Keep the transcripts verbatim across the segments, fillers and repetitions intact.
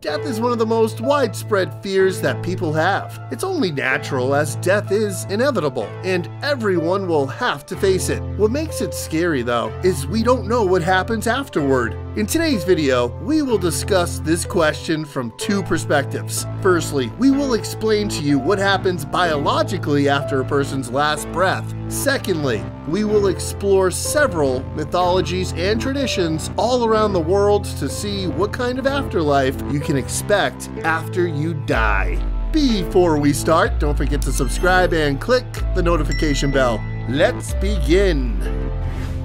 Death is one of the most widespread fears that people have. It's only natural as death is inevitable, and everyone will have to face it. What makes it scary, though, is we don't know what happens afterward. In today's video, we will discuss this question from two perspectives. Firstly, we will explain to you what happens biologically after a person's last breath. Secondly, we will explore several mythologies and traditions all around the world to see what kind of afterlife you can expect after you die. Before we start, don't forget to subscribe and click the notification bell. Let's begin.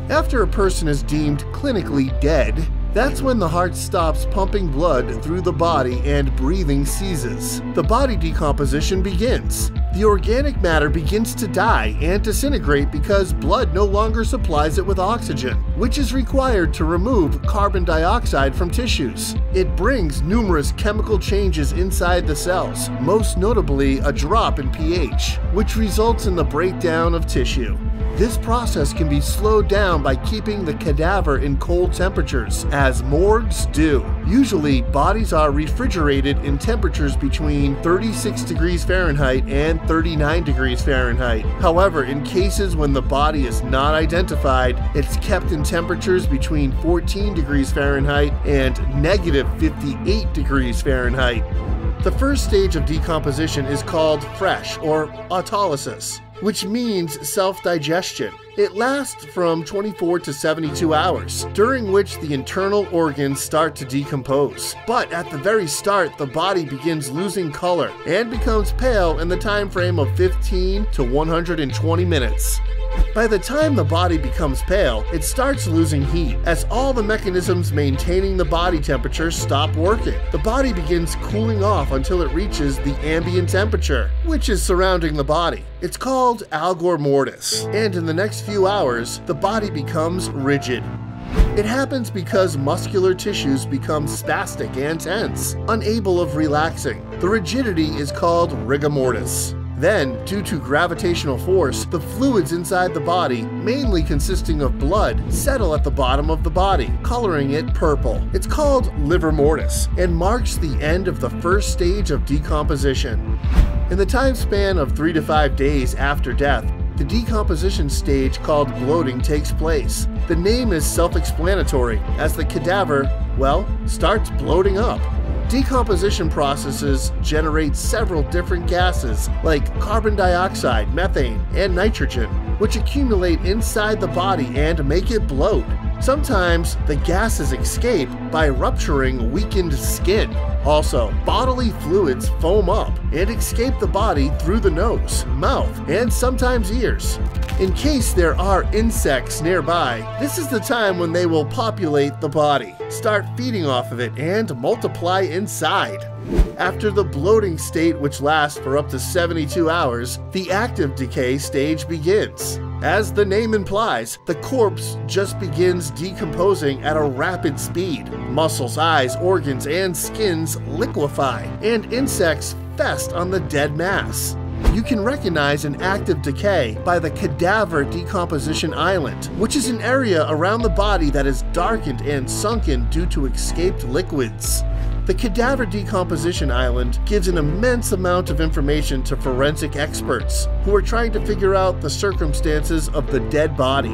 After a person is deemed clinically dead, that's when the heart stops pumping blood through the body and breathing ceases. The body decomposition begins. The organic matter begins to die and disintegrate because blood no longer supplies it with oxygen, which is required to remove carbon dioxide from tissues. It brings numerous chemical changes inside the cells, most notably a drop in pH, which results in the breakdown of tissue. This process can be slowed down by keeping the cadaver in cold temperatures, as morgues do. Usually, bodies are refrigerated in temperatures between thirty-six degrees Fahrenheit and thirty-nine degrees Fahrenheit. However, in cases when the body is not identified, it's kept in temperatures between fourteen degrees Fahrenheit and negative fifty-eight degrees Fahrenheit. The first stage of decomposition is called fresh, or autolysis, which means self-digestion. It lasts from twenty-four to seventy-two hours, during which the internal organs start to decompose. But at the very start, the body begins losing color and becomes pale in the time frame of fifteen to one hundred twenty minutes. By the time the body becomes pale, it starts losing heat, as all the mechanisms maintaining the body temperature stop working. The body begins cooling off until it reaches the ambient temperature, which is surrounding the body. It's called algor mortis, and in the next few hours, the body becomes rigid. It happens because muscular tissues become spastic and tense, unable of relaxing. The rigidity is called rigor mortis. Then, due to gravitational force, the fluids inside the body, mainly consisting of blood, settle at the bottom of the body, coloring it purple. It's called livor mortis and marks the end of the first stage of decomposition. In the time span of three to five days after death, the decomposition stage called bloating takes place. The name is self-explanatory, as the cadaver, well, starts bloating up. Decomposition processes generate several different gases like carbon dioxide, methane, and nitrogen, which accumulate inside the body and make it bloat. Sometimes the gases escape by rupturing weakened skin. Also, bodily fluids foam up and escape the body through the nose, mouth, and sometimes ears. In case there are insects nearby, this is the time when they will populate the body, start feeding off of it, and multiply inside. After the bloating state, which lasts for up to seventy-two hours, the active decay stage begins. As the name implies, the corpse just begins decomposing at a rapid speed. Muscles, eyes, organs, and skins liquefy, and insects fest on the dead mass. You can recognize an active decay by the cadaver decomposition island, which is an area around the body that is darkened and sunken due to escaped liquids. The cadaver decomposition island gives an immense amount of information to forensic experts who are trying to figure out the circumstances of the dead body.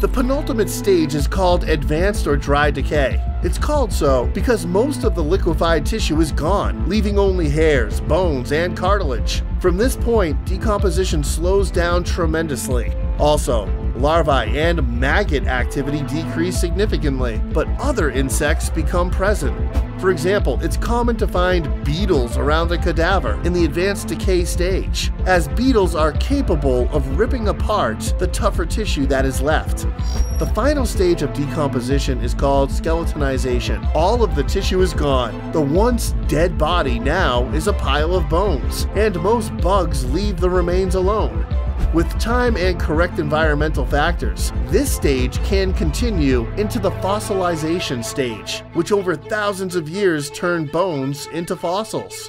The penultimate stage is called advanced or dry decay. It's called so because most of the liquefied tissue is gone, leaving only hairs, bones, and cartilage. From this point, decomposition slows down tremendously. Also, larvae and maggot activity decrease significantly, but other insects become present. For example, it's common to find beetles around a cadaver in the advanced decay stage, as beetles are capable of ripping apart the tougher tissue that is left. The final stage of decomposition is called skeletonization. All of the tissue is gone. The once dead body now is a pile of bones, and most bugs leave the remains alone. With time and correct environmental factors, this stage can continue into the fossilization stage, which over thousands of years turned bones into fossils.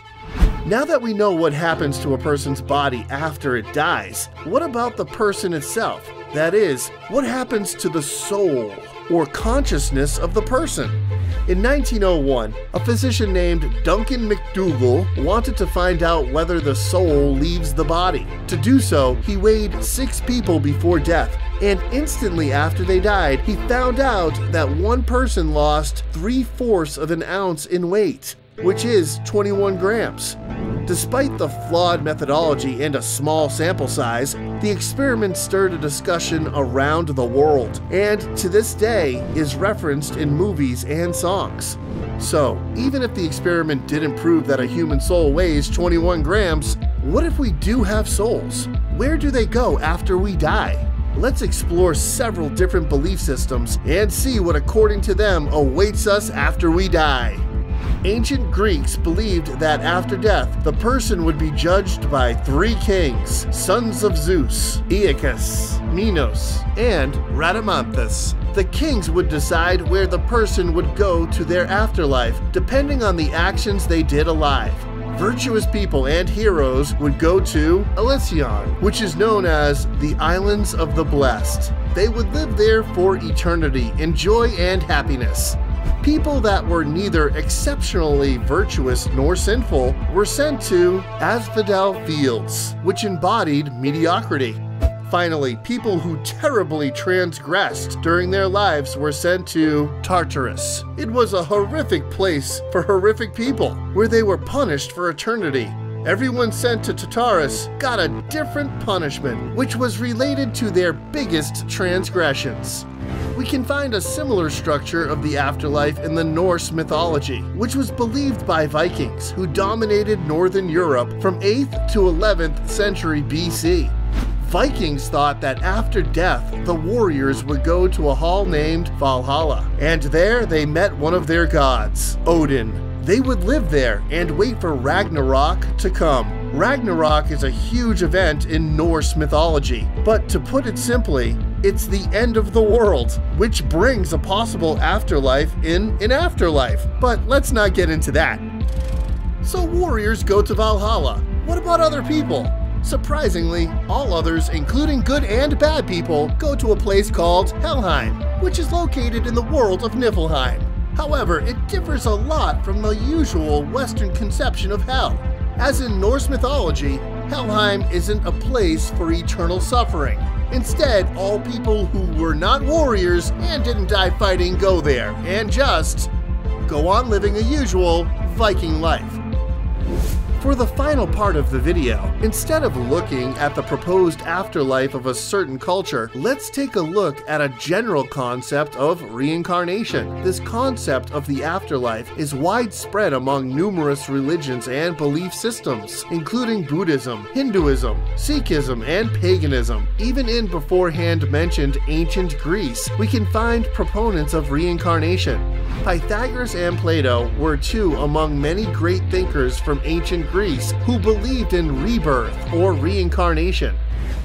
Now that we know what happens to a person's body after it dies, what about the person itself? That is, what happens to the soul or consciousness of the person? In nineteen oh one, a physician named Duncan McDougall wanted to find out whether the soul leaves the body. To do so, he weighed six people before death, and instantly after they died, he found out that one person lost three-fourths of an ounce in weight, which is twenty-one grams. Despite the flawed methodology and a small sample size, the experiment stirred a discussion around the world, and to this day is referenced in movies and songs. So, even if the experiment didn't prove that a human soul weighs twenty-one grams, what if we do have souls? Where do they go after we die? Let's explore several different belief systems and see what, according to them, awaits us after we die. Ancient Greeks believed that after death, the person would be judged by three kings, sons of Zeus, Aeacus, Minos, and Rhadamanthus. The kings would decide where the person would go to their afterlife, depending on the actions they did alive. Virtuous people and heroes would go to Elysion, which is known as the Islands of the Blessed. They would live there for eternity in joy and happiness. People that were neither exceptionally virtuous nor sinful were sent to Asphodel Fields, which embodied mediocrity. Finally, people who terribly transgressed during their lives were sent to Tartarus. It was a horrific place for horrific people, where they were punished for eternity. Everyone sent to Tartarus got a different punishment, which was related to their biggest transgressions. We can find a similar structure of the afterlife in the Norse mythology, which was believed by Vikings, who dominated northern Europe from eighth to eleventh century B C. Vikings thought that after death, the warriors would go to a hall named Valhalla, and there they met one of their gods, Odin. They would live there and wait for Ragnarok to come. Ragnarok is a huge event in Norse mythology, but to put it simply, it's the end of the world, which brings a possible afterlife in an afterlife. But let's not get into that. So warriors go to Valhalla. What about other people? Surprisingly, all others, including good and bad people, go to a place called Helheim, which is located in the world of Niflheim. However, it differs a lot from the usual Western conception of hell. As in Norse mythology, Helheim isn't a place for eternal suffering. Instead, all people who were not warriors and didn't die fighting go there and just go on living a usual Viking life. For the final part of the video, instead of looking at the proposed afterlife of a certain culture, let's take a look at a general concept of reincarnation. This concept of the afterlife is widespread among numerous religions and belief systems, including Buddhism, Hinduism, Sikhism, and paganism. Even in beforehand mentioned ancient Greece, we can find proponents of reincarnation. Pythagoras and Plato were two among many great thinkers from ancient Greece Greece who believed in rebirth or reincarnation.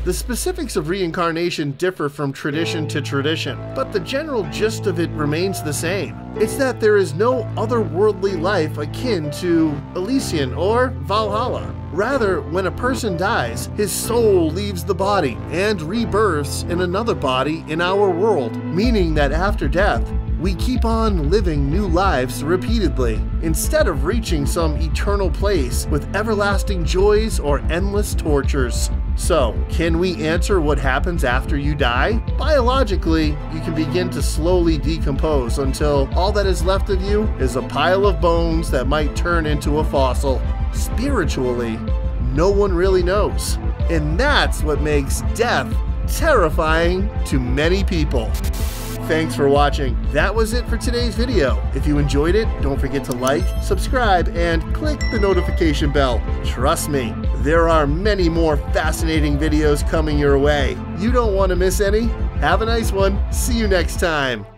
The specifics of reincarnation differ from tradition to tradition, but the general gist of it remains the same. It's that there is no otherworldly life akin to Elysion or Valhalla. Rather, when a person dies, his soul leaves the body and rebirths in another body in our world, meaning that after death, we keep on living new lives repeatedly, instead of reaching some eternal place with everlasting joys or endless tortures. So, can we answer what happens after you die? Biologically, you can begin to slowly decompose until all that is left of you is a pile of bones that might turn into a fossil. Spiritually, no one really knows. And that's what makes death terrifying to many people. Thanks for watching. That was it for today's video. If you enjoyed it, don't forget to like, subscribe, and click the notification bell. Trust me, there are many more fascinating videos coming your way. You don't want to miss any. Have a nice one. See you next time.